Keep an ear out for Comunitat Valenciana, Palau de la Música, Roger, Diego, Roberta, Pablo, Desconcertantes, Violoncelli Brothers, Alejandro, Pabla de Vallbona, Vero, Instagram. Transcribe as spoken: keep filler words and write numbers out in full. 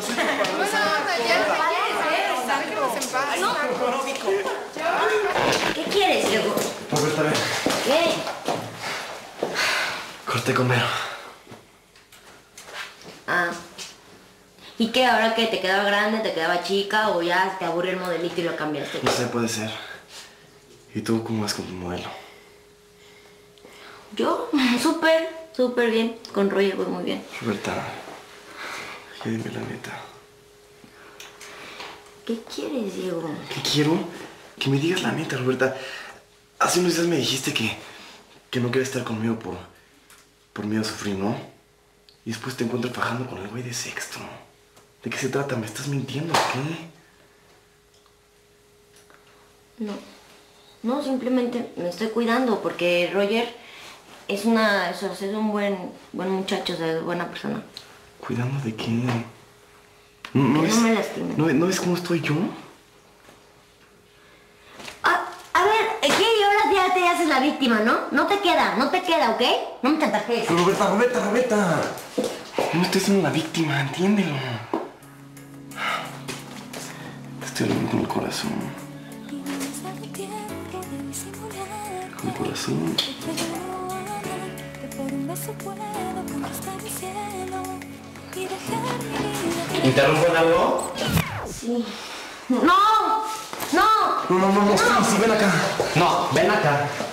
no sirve para bueno, no, ya no me quieres ver, ¿sabes? No, económico. ¿Qué quieres, Diego? Roberta, ven. ¿Qué? Corté con Vero. Ah. ¿Y qué? ¿Ahora que te quedaba grande, te quedaba chica o ya te aburrió el modelito y lo cambiaste? No sé, puede ser. ¿Y tú cómo vas con tu modelo? Yo, súper, súper bien. Con Roger voy muy bien. Roberta, ya dime la neta. ¿Qué quieres, Diego? ¿Qué quiero? Que me digas la neta, Roberta. Hace unos días me dijiste que, que no querías estar conmigo por, por miedo a sufrir, ¿no? Y después te encuentras fajando con el güey de sexto. ¿De qué se trata? ¿Me estás mintiendo o qué? No. No, simplemente me estoy cuidando porque Roger es una, es un buen, buen muchacho, es buena persona. ¿Cuidando de qué? ¿No, no, ves, no me lastimes. ¿No, ¿No ves cómo estoy yo? A, a ver, ¿qué? Y ahora ya te haces la víctima, ¿no? No te queda, no te queda, ¿ok? No me chantajes. Roberta, Roberta, Roberta. No estoy siendo la víctima, entiéndelo. Te estoy hablando con el corazón. Mi corazón. ¿Interrumpo en algo? Sí. ¡No! ¡No! No, no, no, no, no. Sí, sí, ven acá. No, ven acá.